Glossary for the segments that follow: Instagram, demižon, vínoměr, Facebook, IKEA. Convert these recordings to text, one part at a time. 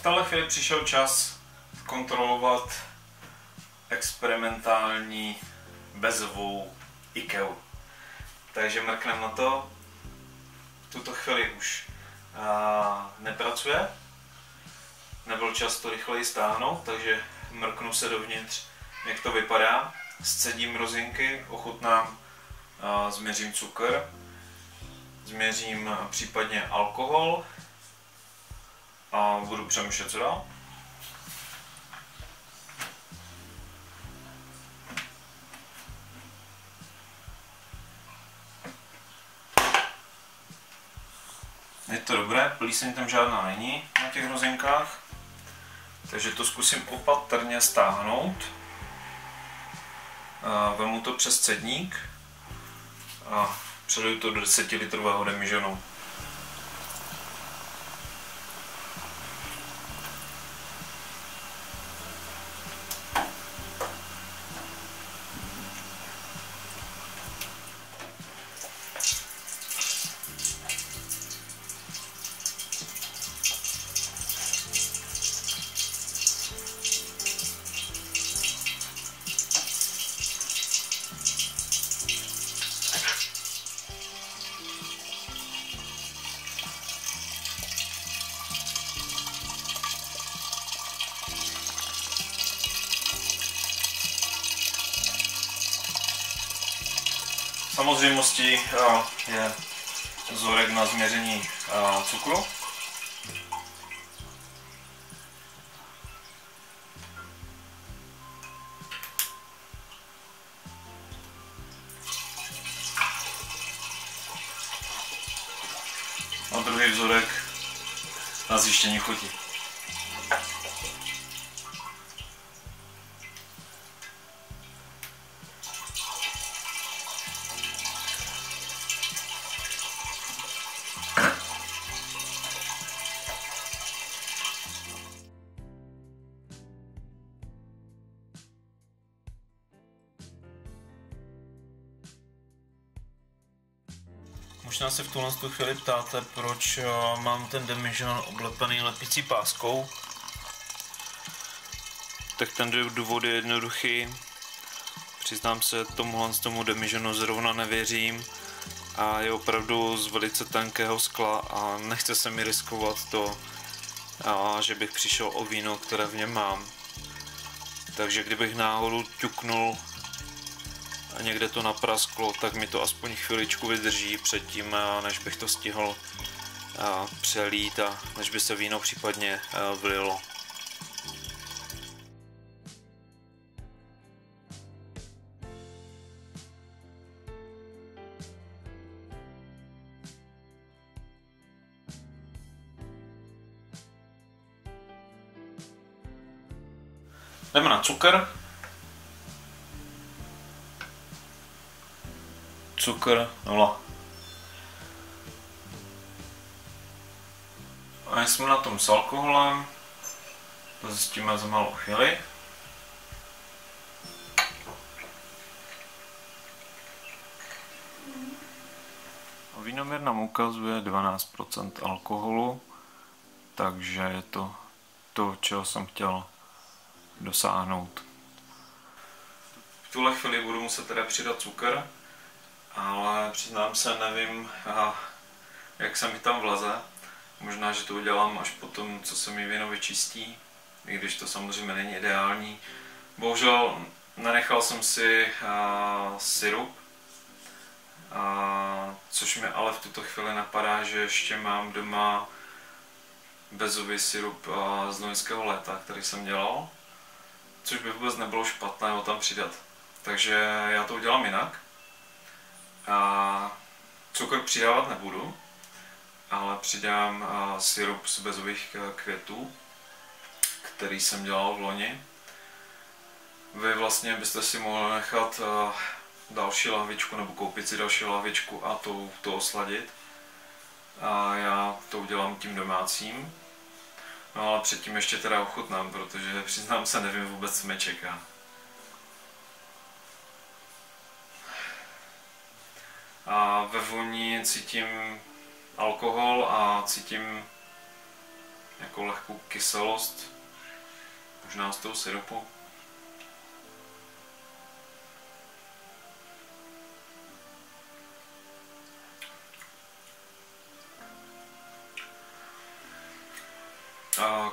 v této chvíli přišel čas kontrolovat experimentální bezvou IKEA. Takže mrkneme na to. V tuto chvíli už nepracuje. Nebyl čas to rychleji stáhnout, takže mrknu se dovnitř, jak to vypadá. Scedím rozinky, ochutnám, změřím cukr, změřím případně alkohol a budu přemýšlet, co dál. Je to dobré, plíseň tam žádná není na těch rozinkách, takže to zkusím opatrně stáhnout. Vemu to přes cedník a přeliju to do 10 litrového demižonu. Samozřejmostí je vzorek na změření cukru. A druhý vzorek na zjištění chuti. Možná se v tuhle chvíli ptáte, proč mám ten demižon oblepený lepicí páskou. Tak ten důvod je jednoduchý. Přiznám se, tomu demižonu zrovna nevěřím a je opravdu z velice tenkého skla a nechce se mi riskovat to, že bych přišel o víno, které v něm mám. Takže kdybych náhodou ťuknul a někde to naprasklo, tak mi to aspoň chviličku vydrží předtím, než bych to stihl přelít a než by se víno případně vlilo. Jdeme na cukr. Cukr 0. A jsme na tom s alkoholem, to zjistíme za malou chvíli. Vínoměr nám ukazuje 12% alkoholu, takže je to to, čeho jsem chtěl dosáhnout. V tuhle chvíli budu muset teda přidat cukr. Ale přiznám se, nevím, jak se mi tam vleze. Možná, že to udělám až potom, co se mi víno vyčistí, i když to samozřejmě není ideální. Bohužel nenechal jsem si sirup, což mi ale v tuto chvíli napadá, že ještě mám doma bezový sirup z loňského léta, který jsem dělal, což by vůbec nebylo špatné ho tam přidat. Takže já to udělám jinak. Cukr přidávat nebudu, ale přidám sirup z bezových květů, který jsem dělal v loni. Vy vlastně byste si mohli nechat další lahvičku nebo koupit si další lahvičku a to osladit. Já to udělám tím domácím, no ale předtím ještě teda ochutnám, protože přiznám se, nevím vůbec, co mě čeká. A ve vůni cítím alkohol a cítím nějakou lehkou kyselost, možná z toho syrupu.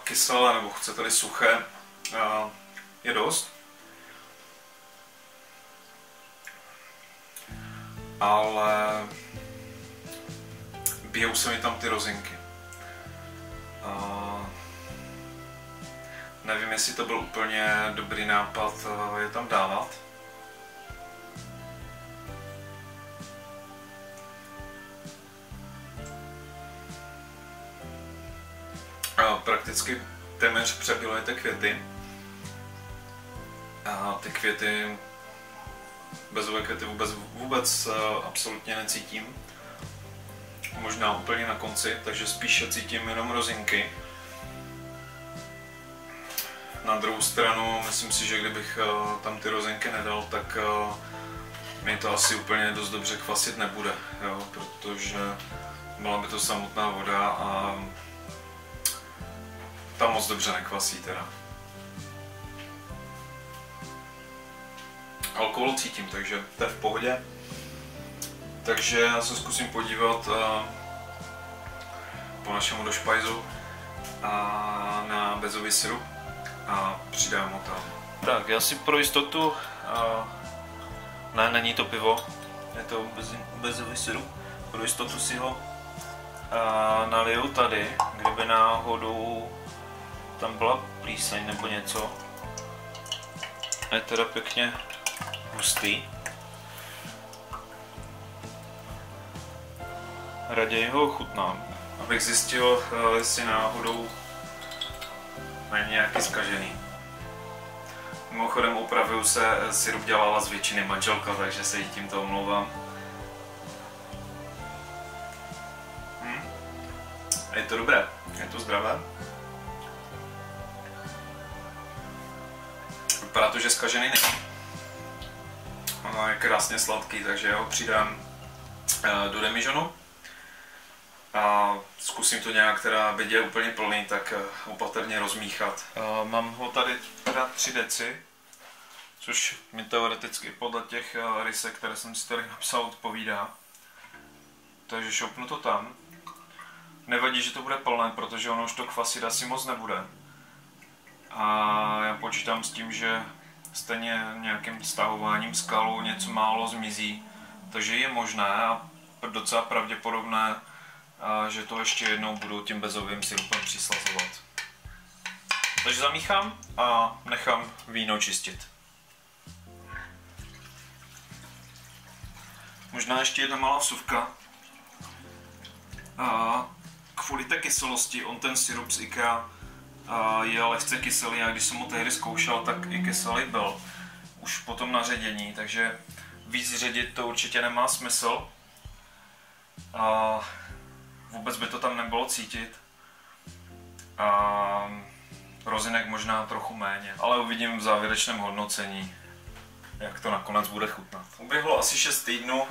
Kyselé, nebo chcete-li suché, je dost. Ale bijou se mi tam ty rozinky. Nevím, jestli to byl úplně dobrý nápad je tam dávat. Prakticky téměř přebílejte květy. A ty květy, bezové květy vůbec absolutně necítím. Možná úplně na konci, takže spíše cítím jenom rozinky. Na druhou stranu, myslím si, že kdybych tam ty rozinky nedal, tak mi to asi úplně dost dobře kvasit nebude, jo? Protože byla by to samotná voda a tam moc dobře nekvasí teda. Alkohol cítím, takže to je v pohodě. Takže já se zkusím podívat po našemu došpajzu na bezový sirup a přidám ho tam. Tak, já si pro jistotu, ne, není to pivo, je to bezový sirup, pro jistotu si ho naliju tady, kdyby náhodou tam byla plíseň nebo něco. Je teda pěkně hustý. Raději ho ochutnám, abych zjistil, jestli náhodou není nějaký zkažený. Mimochodem, opravuju se, sirup dělala z většiny manželka, takže se jí tímto omlouvám. Je to dobré, je to zdravé. Vypadá to, že zkažený není. Ono je krásně sladký, takže já ho přidám do demižonu. A zkusím to nějak, která byť je úplně plný, tak opatrně rozmíchat. Mám ho tady teda 3 deci, což mi teoreticky podle těch rysek, které jsem si tady napsal, odpovídá. Takže šoupnu to tam. Nevadí, že to bude plné, protože ono už to kvasit asi moc nebude. A já počítám s tím, že stejně nějakým stahováním skalu něco málo zmizí. Takže je možné a docela pravděpodobné, že to ještě jednou budu tím bezovým sirupem přislazovat. Takže zamíchám a nechám víno čistit. Možná ještě jedna malá vsuvka. Kvůli té kyselosti, on ten sirup z IKEA je lehce kyselý a když jsem ho tehdy zkoušel, tak i kyselý byl. Už potom na ředění, takže víc ředit to určitě nemá smysl. Vůbec by to tam nebylo cítit. A rozinek možná trochu méně, ale uvidím v závěrečném hodnocení, jak to nakonec bude chutnat. Uběhlo asi 6 týdnů,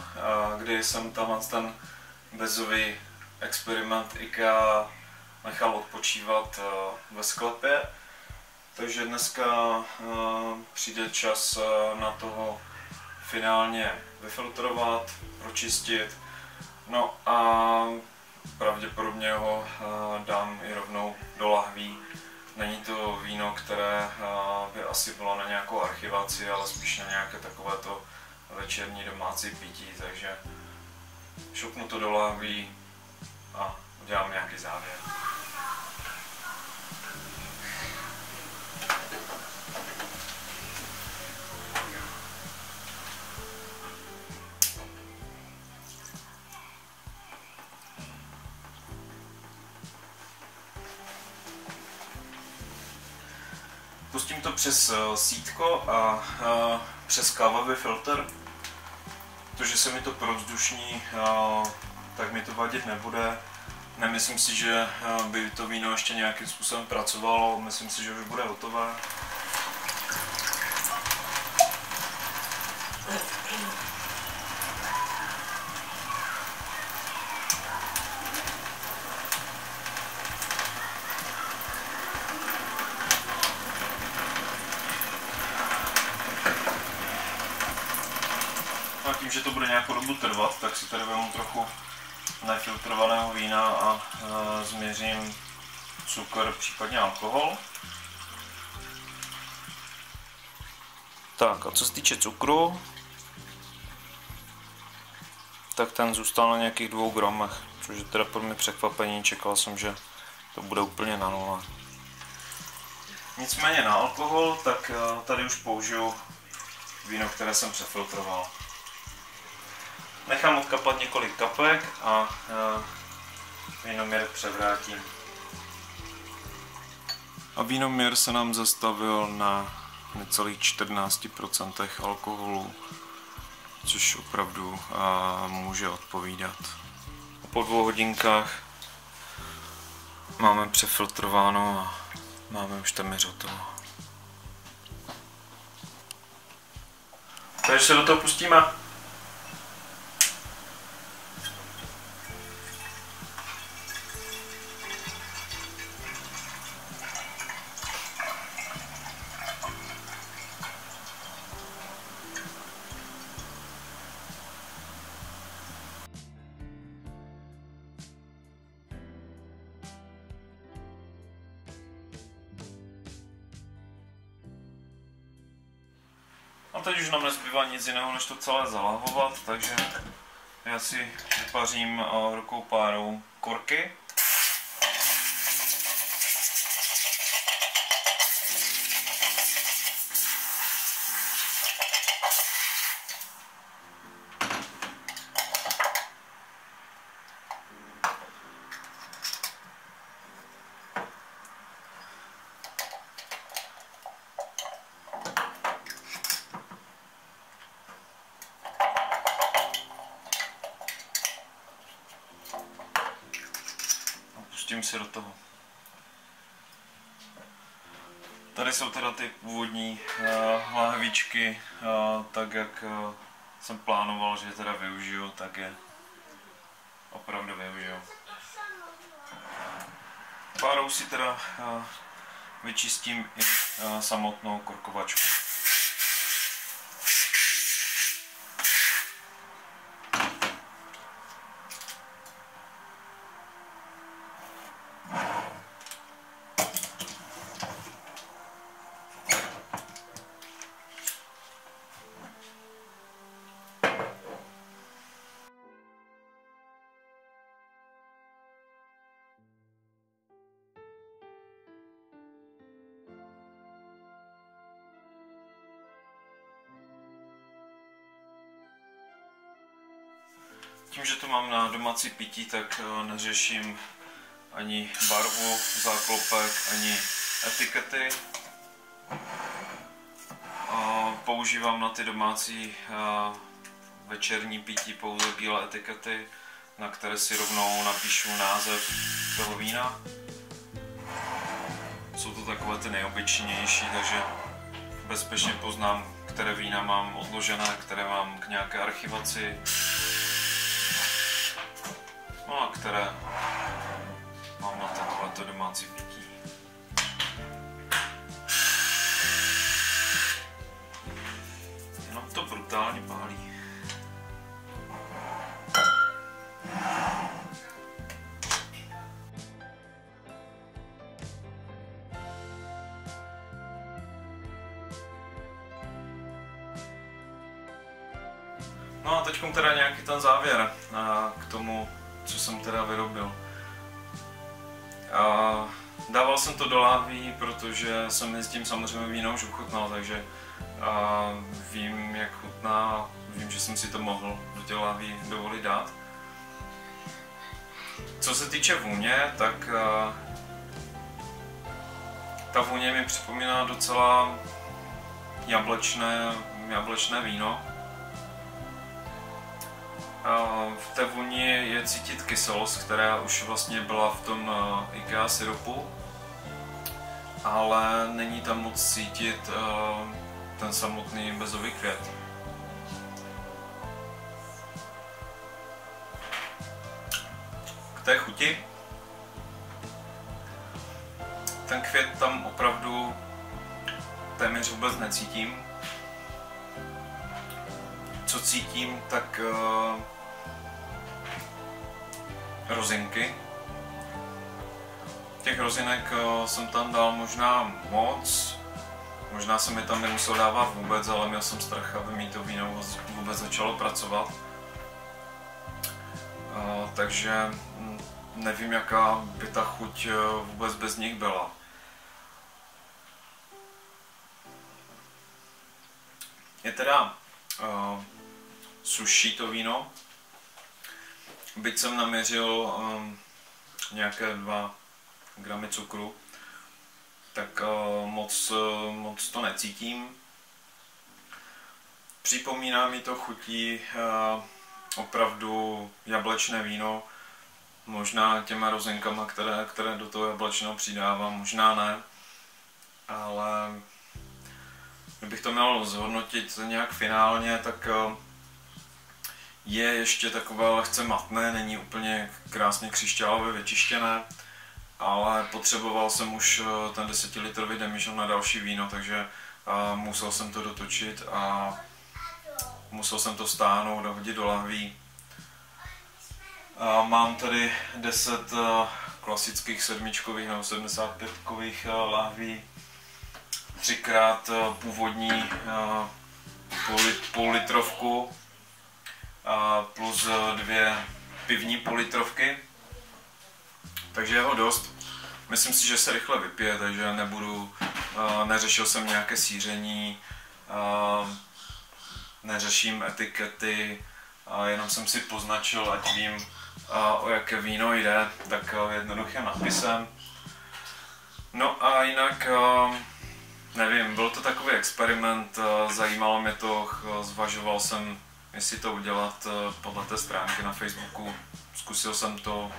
kdy jsem tam ten bezový experiment IKEA nechal odpočívat ve sklepě. Takže dneska přijde čas na toho finálně vyfiltrovat, pročistit. No a pravděpodobně ho dám i rovnou do lahví. Není to víno, které by asi bylo na nějakou archivaci, ale spíš na nějaké takovéto večerní domácí pití, takže šupnu to do lahví a udělám nějaký závěr. Pustím to přes sítko a přes kávový filtr. Protože se mi to provzdušní, tak mi to vadit nebude. Nemyslím si, že by to víno ještě nějakým způsobem pracovalo. Myslím si, že už bude hotové. tím, že to bude nějakou dobu trvat, tak si tady vezmu trochu nefiltrovaného vína a změřím cukr, případně alkohol. Tak a co se týče cukru, tak ten zůstal na nějakých 2 gramech, což je teda pro mě překvapení, čekal jsem, že to bude úplně na nule. Nicméně na alkohol, tak tady už použiju víno, které jsem přefiltroval. Nechám odkapat několik kapek a vínoměr převrátím. A vínoměr se nám zastavil na necelých 14% alkoholu, což opravdu může odpovídat. Po 2 hodinkách máme přefiltrováno a máme už téměř hotovo. Takže se do toho pustíme. A teď už nám nezbývá nic jiného, než to celé zalahovat, takže já si vypařím rukou párou korky. Pustím se do toho. Tady jsou teda ty původní lahvičky, tak jak jsem plánoval, že je teda využiju, tak je opravdu využiju. Párou si teda vyčistím i samotnou korkovačku. Tím, že to mám na domácí pití, tak neřeším ani barvu, záklopek, ani etikety. Používám na ty domácí večerní pití pouze bílé etikety, na které si rovnou napíšu název toho vína. Jsou to takové ty nejobyčejnější, takže bezpečně poznám, které vína mám odložené, které mám k nějaké archivaci. No a které mám na takovéto domácí pití. Jenom to brutálně pálí. No a teď teda nějaký ten závěr k tomu, co jsem teda vyrobil. Dával jsem to do láhví, protože jsem mi s tím samozřejmě víno už ochutnal, takže vím, jak chutná, vím, že jsem si to mohl do těch láhví dovolit dát. Co se týče vůně, tak ta vůně mi připomíná docela jablečné víno. V té vůni je cítit kyselost, která už vlastně byla v tom IKEA syrupu, ale není tam moc cítit ten samotný bezový květ. K té chuti, ten květ tam opravdu téměř vůbec necítím. Co co cítím, tak rozinky. Těch rozinek jsem tam dal možná moc, možná jsem je tam nemusel dávat vůbec, ale měl jsem strach, aby mi to víno vůbec začalo pracovat. Takže nevím, jaká by ta chuť vůbec bez nich byla. Je teda suší to víno, byť jsem naměřil nějaké 2 gramy cukru, tak moc to necítím. Připomíná mi to chutí opravdu jablečné víno, možná těma rozinkama, které do toho jablečného přidávám, možná ne, ale kdybych to měl zhodnotit nějak finálně, tak je ještě takové lehce matné, není úplně krásně křišťálově vyčištěné, ale potřeboval jsem už ten 10-litrový demižon na další víno, takže musel jsem to dotočit a musel jsem to stáhnout a hodit do lahví. Mám tady 10 klasických 7-čkových nebo 75-kových lahví, 3x původní půllitrovku plus 2 pivní půllitrovky, takže je ho dost. Myslím si, že se rychle vypije, takže neřešil jsem nějaké síření, neřeším etikety, jenom jsem si poznačil, ať vím, o jaké víno jde, tak jednoduchým nápisem. No a jinak nevím, byl to takový experiment, zajímalo mě to, zvažoval jsem, jestli to udělat podle té stránky na Facebooku. Zkusil jsem to,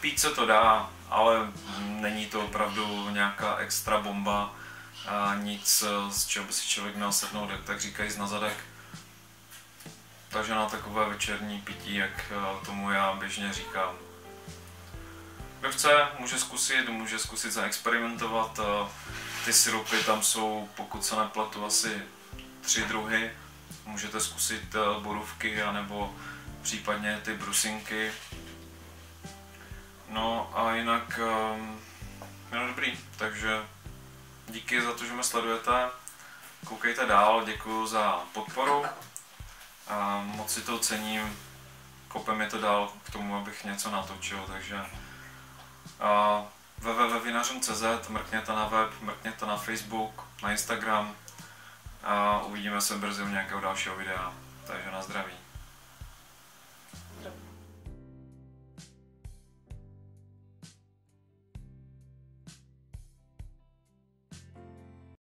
pít se to dá, ale není to opravdu nějaká extra bomba, nic, z čeho by si člověk měl sednout, jak tak říkají, na zadek. Takže na takové večerní pití, jak tomu já běžně říkám. Kdo chce, může zkusit zaexperimentovat. Ty sirupy tam jsou, pokud se nepletu, asi 3 druhy. Můžete zkusit borůvky anebo případně ty brusinky. No a jinak je dobrý, takže díky za to, že mě sledujete. Koukejte dál, děkuji za podporu. A moc si to cením, kope mi to dál k tomu, abych něco natočil, takže www.vinařům.cz, mrkněte na web, mrkněte na Facebook, na Instagram a uvidíme se brzy u nějakého dalšího videa, takže na zdraví.